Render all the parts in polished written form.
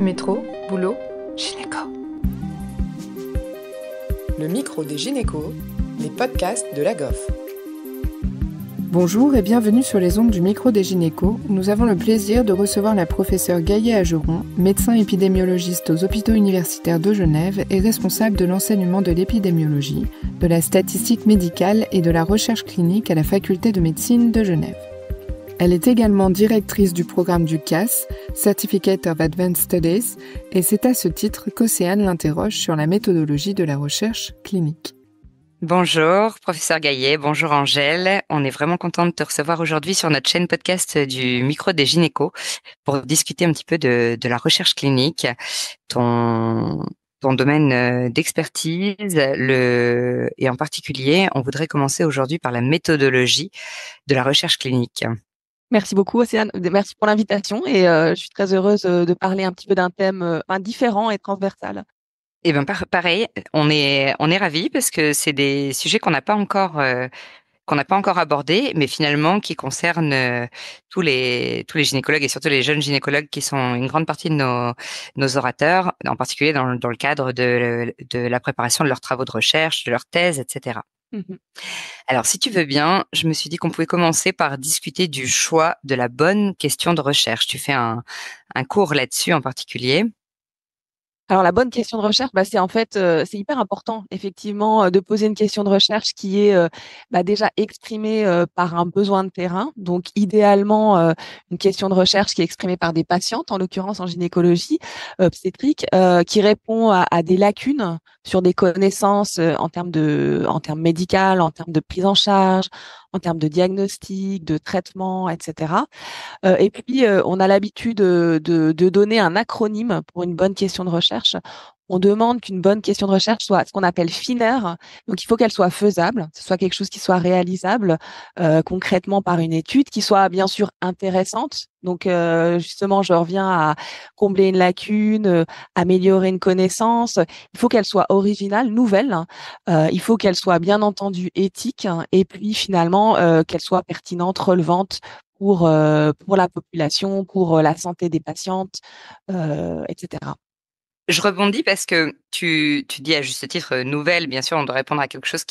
métro, boulot, gynéco. Le micro des gynécos, les podcasts de la GOF. Bonjour et bienvenue sur les ondes du micro des gynécos. Nous avons le plaisir de recevoir la professeure Gayet-Ageron, médecin épidémiologiste aux hôpitaux universitaires de Genève et responsable de l'enseignement de l'épidémiologie, de la statistique médicale et de la recherche clinique à la faculté de médecine de Genève. Elle est également directrice du programme du CAS, Certificate of Advanced Studies, et c'est à ce titre qu'Océane l'interroge sur la méthodologie de la recherche clinique. Bonjour, professeur Gayet, bonjour Angèle. On est vraiment contente de te recevoir aujourd'hui sur notre chaîne podcast du micro des gynécos pour discuter un petit peu de la recherche clinique, ton domaine d'expertise, et en particulier, on voudrait commencer aujourd'hui par la méthodologie de la recherche clinique. Merci beaucoup, Océane. Merci pour l'invitation et je suis très heureuse de parler un petit peu d'un thème différent et transversal. Eh ben pareil, on est ravis parce que c'est des sujets qu'on n'a pas encore abordés, mais finalement qui concernent tous les gynécologues et surtout les jeunes gynécologues qui sont une grande partie de nos orateurs, en particulier dans le cadre de la préparation de leurs travaux de recherche, de leurs thèses, etc. Mmh. Alors, si tu veux bien, je me suis dit qu'on pouvait commencer par discuter du choix de la bonne question de recherche. Tu fais un cours là-dessus en particulier. Alors, la bonne question de recherche, c'est en fait, c'est hyper important, effectivement, de poser une question de recherche qui est déjà exprimée par un besoin de terrain. Donc, idéalement, une question de recherche qui est exprimée par des patientes, en l'occurrence en gynécologie obstétrique, qui répond à des lacunes sur des connaissances en termes médicales, en termes de prise en charge, en termes de diagnostic, de traitement, etc. Et puis, on a l'habitude de donner un acronyme pour une bonne question de recherche. On demande qu'une bonne question de recherche soit ce qu'on appelle FINER. Donc, il faut qu'elle soit faisable, que ce soit quelque chose qui soit réalisable concrètement par une étude, qui soit bien sûr intéressante. Donc, justement, je reviens à combler une lacune, améliorer une connaissance. Il faut qu'elle soit originale, nouvelle. Il faut qu'elle soit bien entendu éthique et puis finalement qu'elle soit pertinente, relevante pour la population, pour la santé des patientes, etc. Je rebondis parce que tu dis à juste titre nouvelle, bien sûr, on doit répondre à quelque chose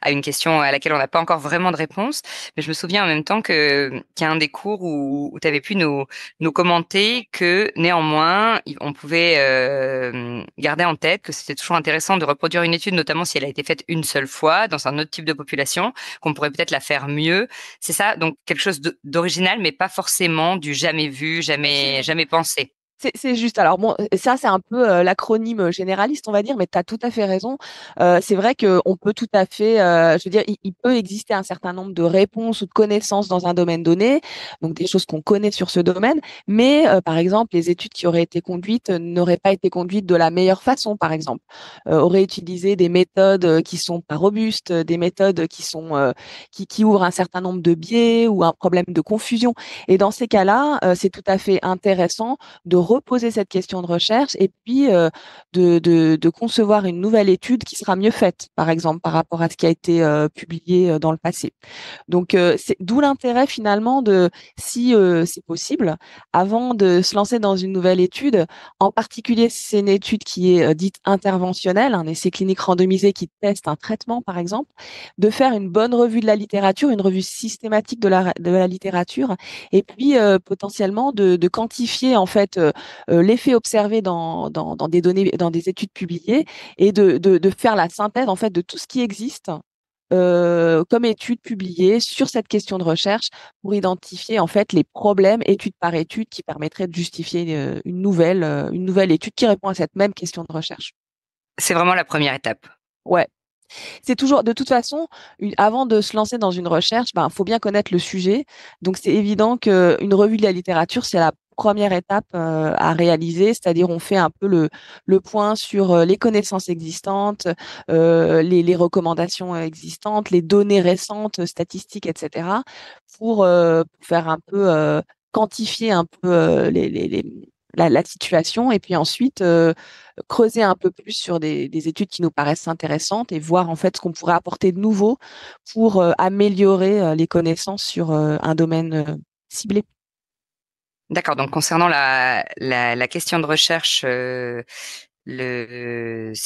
à une question à laquelle on n'a pas encore vraiment de réponse. Mais je me souviens en même temps qu'il y a un des cours où tu avais pu nous commenter que néanmoins, on pouvait garder en tête que c'était toujours intéressant de reproduire une étude, notamment si elle a été faite une seule fois dans un autre type de population, qu'on pourrait peut-être la faire mieux. C'est ça, donc quelque chose d'original, mais pas forcément du jamais vu, jamais pensé. C'est juste. Alors bon, ça c'est un peu l'acronyme généraliste, on va dire, mais tu as tout à fait raison. C'est vrai que on peut tout à fait, il peut exister un certain nombre de réponses ou de connaissances dans un domaine donné, donc des choses qu'on connaît sur ce domaine, mais par exemple, les études qui auraient été conduites n'auraient pas été conduites de la meilleure façon, par exemple, auraient utilisé des méthodes qui sont pas robustes, des méthodes qui sont qui ouvrent un certain nombre de biais ou un problème de confusion. Et dans ces cas-là, c'est tout à fait intéressant de reposer cette question de recherche et puis de concevoir une nouvelle étude qui sera mieux faite, par exemple, par rapport à ce qui a été publié dans le passé. Donc, c'est d'où l'intérêt finalement de, si c'est possible, avant de se lancer dans une nouvelle étude, en particulier si c'est une étude qui est dite interventionnelle, un essai clinique randomisé qui teste un traitement, par exemple, de faire une bonne revue de la littérature, une revue systématique de la littérature et puis potentiellement de quantifier en fait l'effet observé dans des données, dans des études publiées, et de faire la synthèse en fait de tout ce qui existe comme études publiées sur cette question de recherche pour identifier en fait les problèmes étude par étude qui permettraient de justifier une nouvelle étude qui répond à cette même question de recherche. C'est vraiment la première étape. Ouais. C'est toujours, de toute façon, avant de se lancer dans une recherche, faut bien connaître le sujet. Donc, c'est évident qu'une revue de la littérature, c'est la première étape à réaliser, c'est-à-dire on fait un peu le point sur les connaissances existantes, les recommandations existantes, les données récentes, statistiques, etc., pour faire un peu quantifier un peu la situation et puis ensuite creuser un peu plus sur des études qui nous paraissent intéressantes et voir en fait ce qu'on pourrait apporter de nouveau pour améliorer les connaissances sur un domaine ciblé. D'accord, donc concernant la question de recherche, c'est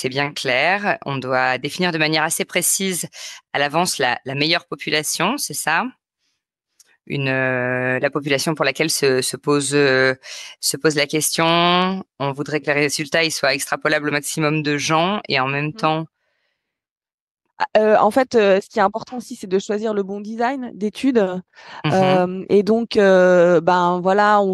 bien clair. On doit définir de manière assez précise à l'avance la meilleure population, c'est ça? La population pour laquelle se pose la question. On voudrait que les résultats ils soient extrapolables au maximum de gens et en même temps… En fait, ce qui est important aussi, c'est de choisir le bon design d'études. Et donc, on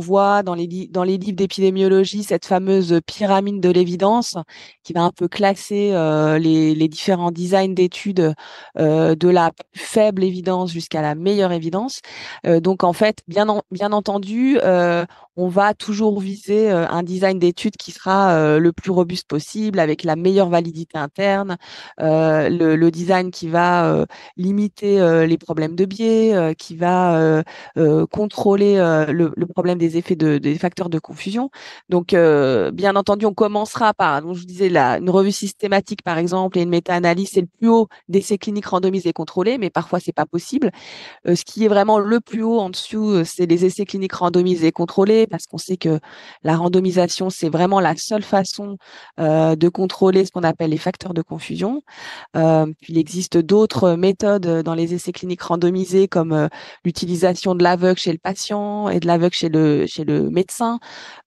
voit dans les livres d'épidémiologie cette fameuse pyramide de l'évidence qui va un peu classer les différents designs d'études de la faible évidence jusqu'à la meilleure évidence. Donc, bien entendu, on va toujours viser un design d'étude qui sera le plus robuste possible, avec la meilleure validité interne, le design qui va limiter les problèmes de biais, qui va contrôler le problème des effets des facteurs de confusion. Donc, bien entendu, on commencera par, donc je vous disais, une revue systématique par exemple et une méta-analyse, c'est le plus haut d'essais cliniques randomisés et contrôlés, mais parfois c'est pas possible. Ce qui est vraiment le plus haut en dessous, c'est les essais cliniques randomisés et contrôlés, parce qu'on sait que la randomisation, c'est vraiment la seule façon de contrôler ce qu'on appelle les facteurs de confusion. Puis il existe d'autres méthodes dans les essais cliniques randomisés, comme l'utilisation de l'aveugle chez le patient et de l'aveugle chez le médecin,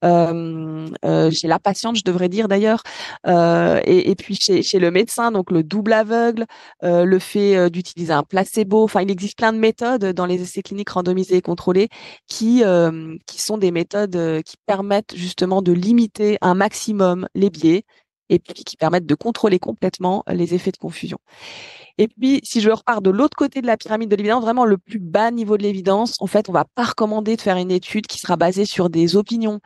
chez la patiente, je devrais dire d'ailleurs, et puis chez le médecin, donc le double aveugle, le fait d'utiliser un placebo. Enfin, il existe plein de méthodes dans les essais cliniques randomisés et contrôlés qui sont des méthodes qui permettent justement de limiter un maximum les biais, et puis qui permettent de contrôler complètement les effets de confusion. Et puis, si je repars de l'autre côté de la pyramide de l'évidence, vraiment le plus bas niveau de l'évidence, en fait, on va pas recommander de faire une étude qui sera basée sur des opinions,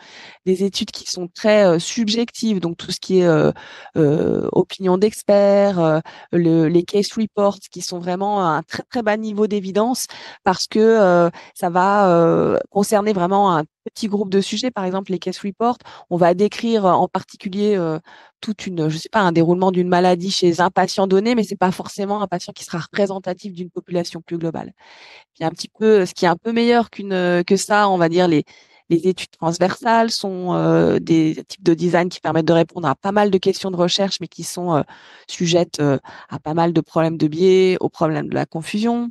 des études qui sont très subjectives, donc tout ce qui est opinion d'experts, les case reports, qui sont vraiment un très très bas niveau d'évidence, parce que ça va concerner vraiment un petit groupe de sujets. Par exemple, les case reports, on va décrire en particulier un déroulement d'une maladie chez un patient donné, mais c'est pas forcément un patient qui sera représentatif d'une population plus globale. Puis un petit peu, ce qui est un peu meilleur que ça, on va dire les études transversales sont des types de design qui permettent de répondre à pas mal de questions de recherche, mais qui sont sujettes à pas mal de problèmes de biais, aux problèmes de la confusion.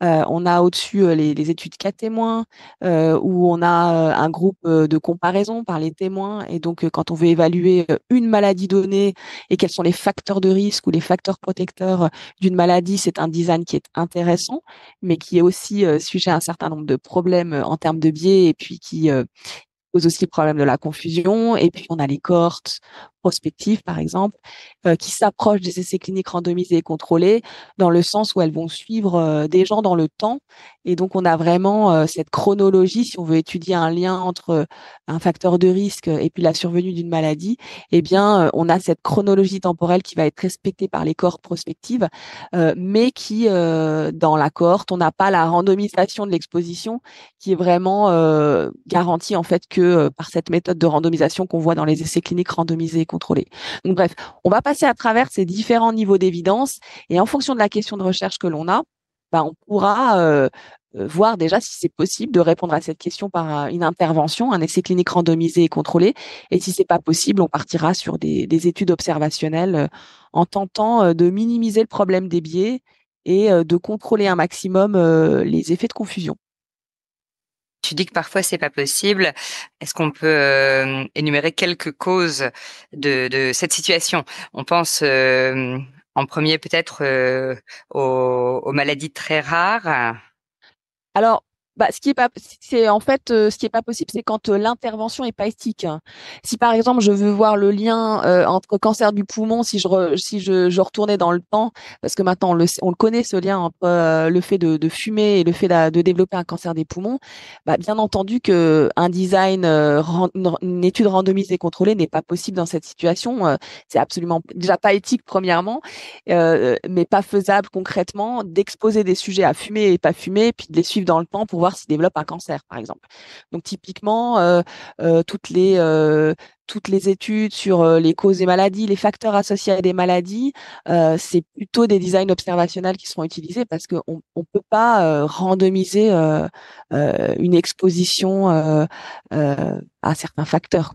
On a au-dessus les études cas témoins, où on a un groupe de comparaison par les témoins. Et donc, quand on veut évaluer une maladie donnée et quels sont les facteurs de risque ou les facteurs protecteurs d'une maladie, c'est un design qui est intéressant, mais qui est aussi sujet à un certain nombre de problèmes en termes de biais, et puis qui pose aussi le problème de la confusion. Et puis, on a les cohortes prospectives, par exemple, qui s'approchent des essais cliniques randomisés et contrôlés, dans le sens où elles vont suivre des gens dans le temps. Et donc, on a vraiment cette chronologie, si on veut étudier un lien entre un facteur de risque et puis la survenue d'une maladie. Eh bien, on a cette chronologie temporelle qui va être respectée par les cohortes prospectives, mais qui, dans la cohorte, on n'a pas la randomisation de l'exposition qui est vraiment garantie, en fait, que par cette méthode de randomisation qu'on voit dans les essais cliniques randomisés et contrôlés. Donc, bref, on va passer à travers ces différents niveaux d'évidence, et en fonction de la question de recherche que l'on a, on pourra voir déjà si c'est possible de répondre à cette question par une intervention, un essai clinique randomisé et contrôlé. Et si c'est pas possible, on partira sur des études observationnelles en tentant de minimiser le problème des biais et de contrôler un maximum les effets de confusion. Tu dis que parfois c'est pas possible. Est-ce qu'on peut énumérer quelques causes de cette situation? On pense en premier peut-être aux maladies très rares. Alors, ce qui est pas possible, c'est quand l'intervention est plastique. Si par exemple je veux voir le lien entre cancer du poumon, si je retournais dans le temps, parce que maintenant on le connaît, ce lien entre le fait de fumer et le fait de développer un cancer des poumons, bien entendu que un design, une étude randomisée et contrôlée n'est pas possible dans cette situation. C'est absolument déjà pas éthique premièrement, mais pas faisable concrètement d'exposer des sujets à fumer et pas fumer, puis de les suivre dans le temps pour voir savoir s'il développe un cancer, par exemple. Donc, typiquement, toutes les études sur les causes des maladies, les facteurs associés à des maladies, c'est plutôt des designs observationnels qui seront utilisés parce qu'on ne peut pas randomiser une exposition à certains facteurs.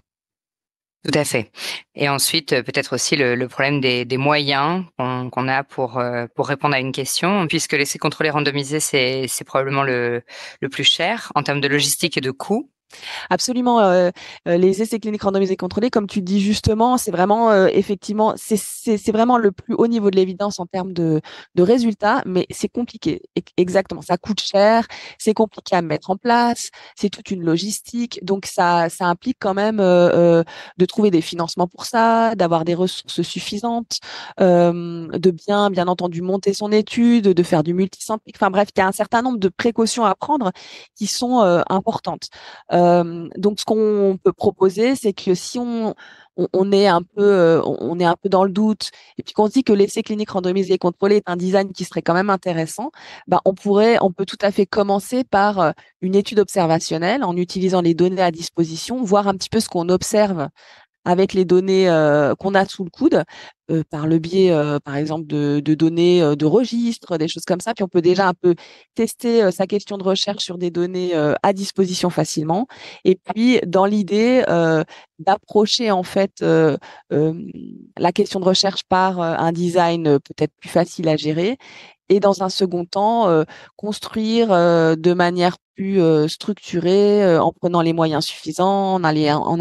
Tout à fait. Et ensuite, peut-être aussi le problème des moyens qu'on a pour répondre à une question, puisque l'essai contrôlé randomisé, c'est probablement le plus cher en termes de logistique et de coût. Absolument. Les essais cliniques randomisés contrôlés, comme tu dis justement, c'est vraiment effectivement, c'est vraiment le plus haut niveau de l'évidence en termes de résultats, mais c'est compliqué. Exactement. Ça coûte cher, c'est compliqué à mettre en place, c'est toute une logistique. Donc ça implique quand même de trouver des financements pour ça, d'avoir des ressources suffisantes, de bien entendu monter son étude, de faire du multicentrique. Enfin bref, il y a un certain nombre de précautions à prendre qui sont importantes. Donc, ce qu'on peut proposer, c'est que si on est un peu dans le doute et puis qu'on se dit que l'essai clinique randomisé et contrôlé est un design qui serait quand même intéressant, bah on peut tout à fait commencer par une étude observationnelle en utilisant les données à disposition, voir un petit peu ce qu'on observe avec les données qu'on a sous le coude, par le biais, par exemple, de données de registres, des choses comme ça. Puis on peut déjà un peu tester sa question de recherche sur des données à disposition facilement. Et puis, dans l'idée d'approcher en fait la question de recherche par un design peut-être plus facile à gérer. Et dans un second temps, construire de manière plus structurée, en prenant les moyens suffisants, en allant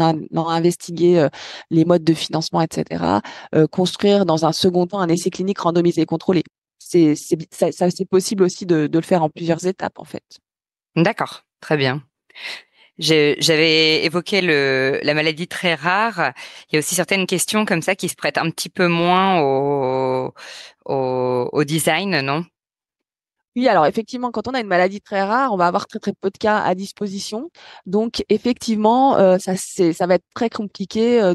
investiguer les modes de financement, etc. Construire dans un second temps un essai clinique randomisé et contrôlé. C'est possible aussi de le faire en plusieurs étapes, en fait. D'accord, très bien. J'avais évoqué la maladie très rare. Il y a aussi certaines questions comme ça qui se prêtent un petit peu moins au design, non? Oui, alors effectivement, quand on a une maladie très rare, on va avoir très peu de cas à disposition. Donc effectivement, ça va être très compliqué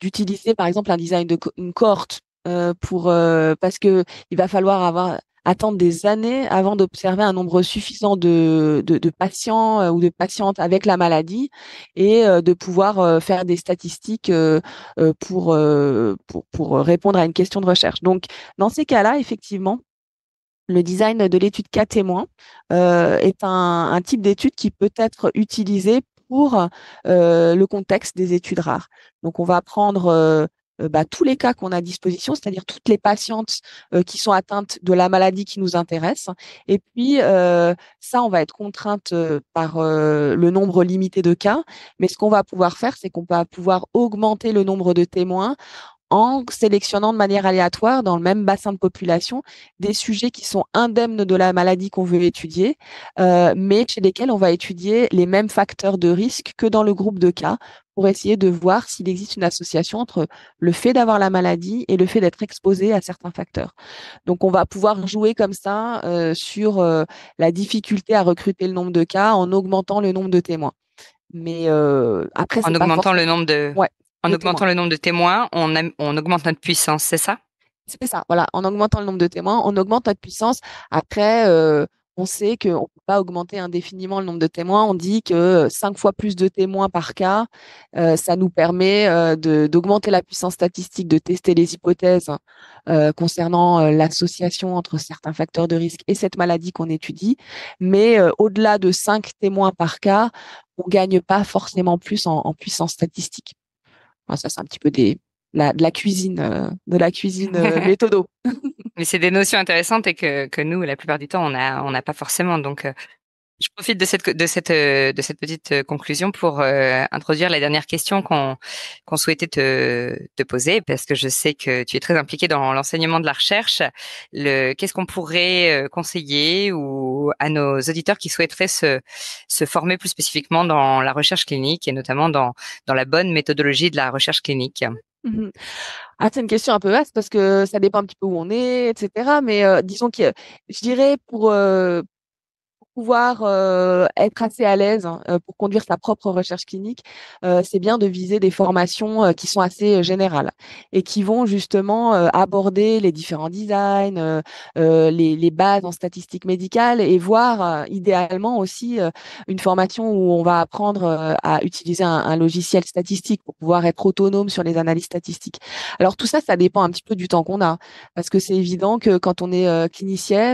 d'utiliser par exemple un design une cohorte parce que il va falloir attendre des années avant d'observer un nombre suffisant de patients ou de patientes avec la maladie et de pouvoir faire des statistiques pour répondre à une question de recherche. Donc, dans ces cas-là, effectivement, le design de l'étude cas témoin est un type d'étude qui peut être utilisé pour le contexte des études rares. Donc, on va prendre tous les cas qu'on a à disposition, c'est-à-dire toutes les patientes qui sont atteintes de la maladie qui nous intéresse. Et puis, ça, on va être contrainte par le nombre limité de cas. Mais ce qu'on va pouvoir faire, c'est qu'on va pouvoir augmenter le nombre de témoins en sélectionnant de manière aléatoire, dans le même bassin de population, des sujets qui sont indemnes de la maladie qu'on veut étudier, mais chez lesquels on va étudier les mêmes facteurs de risque que dans le groupe de cas, pour essayer de voir s'il existe une association entre le fait d'avoir la maladie et le fait d'être exposé à certains facteurs. Donc, on va pouvoir jouer comme ça sur la difficulté à recruter le nombre de cas en augmentant le nombre de témoins. Mais après, en augmentant le nombre de... Ouais. En augmentant le nombre de témoins, on augmente notre puissance, c'est ça? C'est ça, voilà. En augmentant le nombre de témoins, on augmente notre puissance. Après, on sait qu'on ne peut pas augmenter indéfiniment le nombre de témoins. On dit que 5 fois plus de témoins par cas, ça nous permet d'augmenter la puissance statistique, de tester les hypothèses concernant l'association entre certains facteurs de risque et cette maladie qu'on étudie. Mais au-delà de 5 témoins par cas, on ne gagne pas forcément plus en puissance statistique. Ça, c'est un petit peu de la cuisine méthodo. Mais c'est des notions intéressantes et que nous, la plupart du temps, on n'a pas forcément. Donc, je profite de cette petite conclusion pour introduire la dernière question qu'on souhaitait te poser, parce que je sais que tu es très impliquée dans l'enseignement de la recherche. Qu'est-ce qu'on pourrait conseiller ou à nos auditeurs qui souhaiteraient se former plus spécifiquement dans la recherche clinique et notamment dans la bonne méthodologie de la recherche clinique? Ah, c'est une question un peu vaste parce que ça dépend un petit peu où on est, etc. Mais disons que je dirais pour pouvoir être assez à l'aise pour conduire sa propre recherche clinique, c'est bien de viser des formations qui sont assez générales et qui vont justement aborder les différents designs, les bases en statistiques médicales et voir idéalement aussi une formation où on va apprendre à utiliser un logiciel statistique pour pouvoir être autonome sur les analyses statistiques. Alors tout ça, ça dépend un petit peu du temps qu'on a, parce que c'est évident que quand on est clinicien,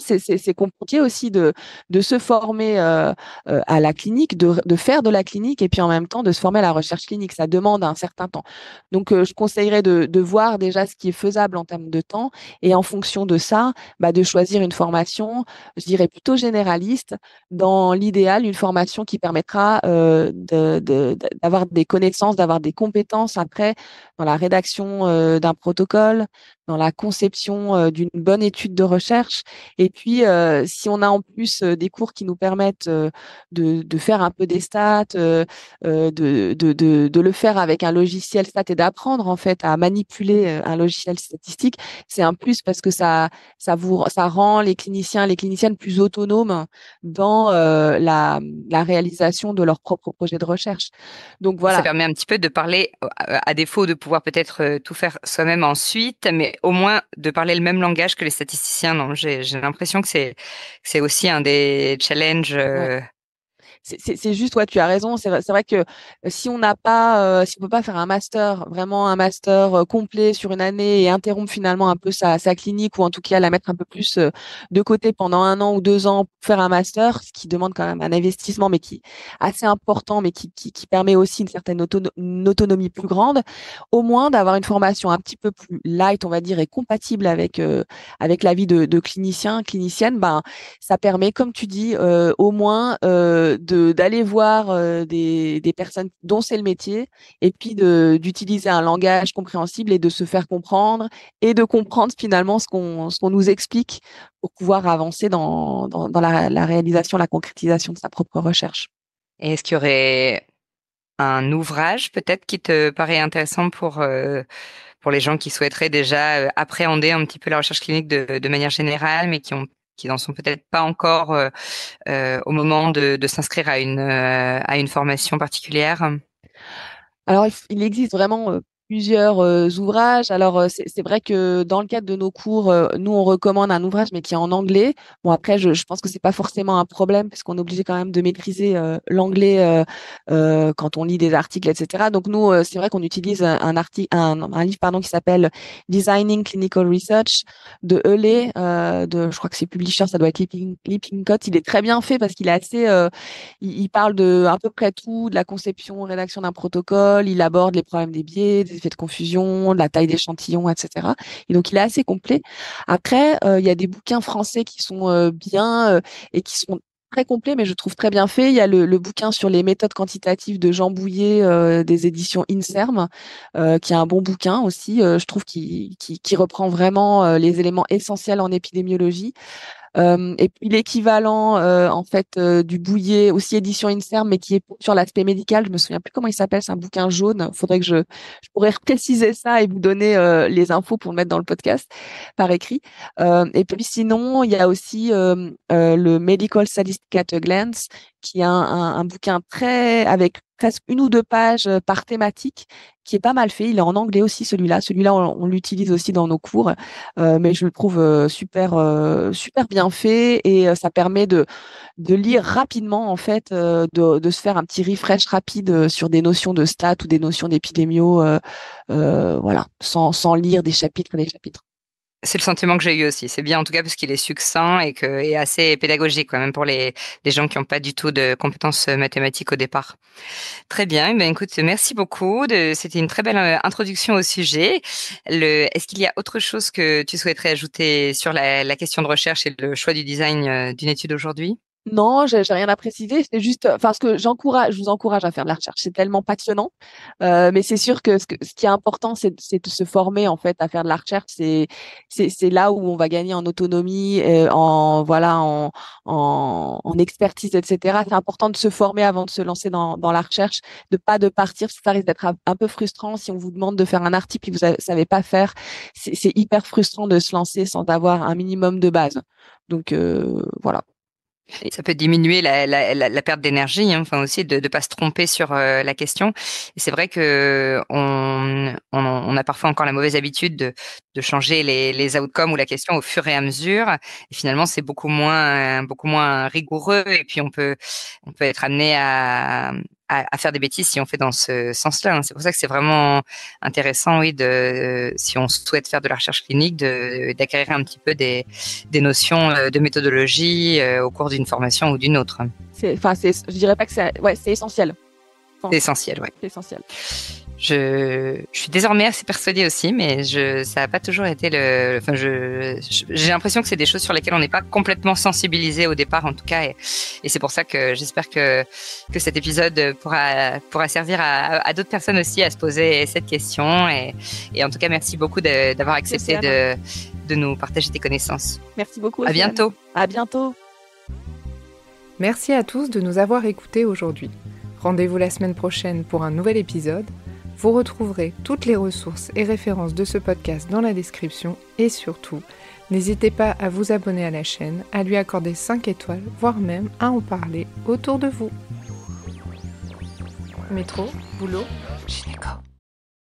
c'est compliqué aussi de se former à la clinique, de faire de la clinique et puis en même temps de se former à la recherche clinique. Ça demande un certain temps. Donc, je conseillerais de voir déjà ce qui est faisable en termes de temps et en fonction de ça, de choisir une formation, je dirais plutôt généraliste, dans l'idéal, une formation qui permettra d'avoir des connaissances, d'avoir des compétences après dans la rédaction d'un protocole, dans la conception d'une bonne étude de recherche. Et puis, si on a en plus des cours qui nous permettent de faire un peu des stats, de le faire avec un logiciel stat et d'apprendre en fait à manipuler un logiciel statistique, c'est un plus parce que ça rend les cliniciens, les cliniciennes plus autonomes dans la réalisation de leur propre projet de recherche. Donc voilà. Ça permet un petit peu de parler, à défaut de pouvoir peut-être tout faire soi-même ensuite, mais au moins de parler le même langage que les statisticiens. Non, j'ai l'impression que c'est aussi un des challenges. Ouais. C'est juste, ouais, tu as raison. C'est vrai que si on n'a pas, si on peut pas faire un master, vraiment un master complet sur une année et interrompre finalement un peu sa clinique ou en tout cas la mettre un peu plus de côté pendant 1 an ou 2 ans pour faire un master, ce qui demande quand même un investissement, mais qui est assez important, mais qui permet aussi une certaine autonomie plus grande. Au moins d'avoir une formation un petit peu plus light, on va dire, et compatible avec la vie de cliniciens, cliniciennes, ça permet, comme tu dis, au moins d'aller voir des personnes dont c'est le métier et puis d'utiliser un langage compréhensible et de se faire comprendre et de comprendre finalement ce qu'on nous explique pour pouvoir avancer dans la réalisation, la concrétisation de sa propre recherche. Et est-ce qu'il y aurait un ouvrage peut-être qui te paraît intéressant pour les gens qui souhaiteraient déjà appréhender un petit peu la recherche clinique de manière générale mais qui n'en sont peut-être pas encore au moment de s'inscrire à une formation particulière? Alors, il existe vraiment plusieurs ouvrages. Alors, c'est vrai que dans le cadre de nos cours, nous, on recommande un ouvrage, mais qui est en anglais. Bon, après, je pense que c'est pas forcément un problème, puisqu'on est obligé quand même de maîtriser l'anglais quand on lit des articles, etc. Donc, nous, c'est vrai qu'on utilise un livre qui s'appelle Designing Clinical Research de Heulet, je crois que c'est publisher, ça doit être Lippincott. Il est très bien fait parce qu'il est assez, il parle de à peu près tout, de la conception, rédaction d'un protocole, il aborde les problèmes des biais, des effets de confusion, de la taille d'échantillons, etc. Et donc, il est assez complet. Après, il y a des bouquins français qui sont bien et qui sont très complet, mais je trouve très bien fait. Il y a le bouquin sur les méthodes quantitatives de Jean Bouillet des éditions Inserm, qui est un bon bouquin aussi, je trouve, qui reprend vraiment les éléments essentiels en épidémiologie. Et puis l'équivalent en fait du Bouillet, aussi édition Inserm, mais qui est sur l'aspect médical. Je me souviens plus comment il s'appelle, c'est un bouquin jaune. Faudrait que je pourrais préciser ça et vous donner les infos pour le mettre dans le podcast par écrit. Et puis sinon, il y a aussi le Medical Statistics at a Glance, qui est un bouquin très avec presque 1 ou 2 pages par thématique, qui est pas mal fait. Il est en anglais aussi, celui-là. Celui-là, on l'utilise aussi dans nos cours, mais je le trouve super bien fait et ça permet de lire rapidement, en fait, de se faire un petit refresh rapide sur des notions de stats ou des notions d'épidémio, voilà, sans lire des chapitres et des chapitres. C'est le sentiment que j'ai eu aussi. C'est bien, en tout cas, parce qu'il est succinct et assez pédagogique, quoi, même pour les gens qui n'ont pas du tout de compétences mathématiques au départ. Très bien. Eh bien, écoute, merci beaucoup. C'était une très belle introduction au sujet. Est-ce qu'il y a autre chose que tu souhaiterais ajouter sur la question de recherche et le choix du design d'une étude aujourd'hui? Non, j'ai rien à préciser. C'est juste, enfin, je vous encourage à faire de la recherche. C'est tellement passionnant, mais c'est sûr que ce qui est important, c'est de se former en fait à faire de la recherche. C'est là où on va gagner en autonomie, en expertise, etc. C'est important de se former avant de se lancer dans la recherche, de partir. Ça risque d'être un peu frustrant si on vous demande de faire un article et que vous savez pas faire. C'est hyper frustrant de se lancer sans avoir un minimum de base. Donc voilà. Et ça peut diminuer la perte d'énergie, hein, enfin aussi de ne pas se tromper sur la question. Et c'est vrai que on a parfois encore la mauvaise habitude de changer les outcomes ou la question au fur et à mesure. Et finalement, c'est beaucoup moins rigoureux. Et puis on peut être amené à faire des bêtises si on fait dans ce sens-là. C'est pour ça que c'est vraiment intéressant, oui, si on souhaite faire de la recherche clinique, d'acquérir un petit peu des notions de méthodologie au cours d'une formation ou d'une autre. Je dirais pas que c'est essentiel. C'est essentiel, oui. C'est essentiel. Je suis désormais assez persuadée aussi, mais ça n'a pas toujours été le. Enfin, j'ai l'impression que c'est des choses sur lesquelles on n'est pas complètement sensibilisé au départ, en tout cas, et c'est pour ça que j'espère que cet épisode pourra servir à d'autres personnes aussi à se poser cette question. Et en tout cas, merci beaucoup d'avoir accepté de nous partager tes connaissances. Merci beaucoup. À bientôt. À bientôt. Merci à tous de nous avoir écoutés aujourd'hui. Rendez-vous la semaine prochaine pour un nouvel épisode. Vous retrouverez toutes les ressources et références de ce podcast dans la description et surtout, n'hésitez pas à vous abonner à la chaîne, à lui accorder 5 étoiles, voire même à en parler autour de vous. Métro, boulot, gynéco.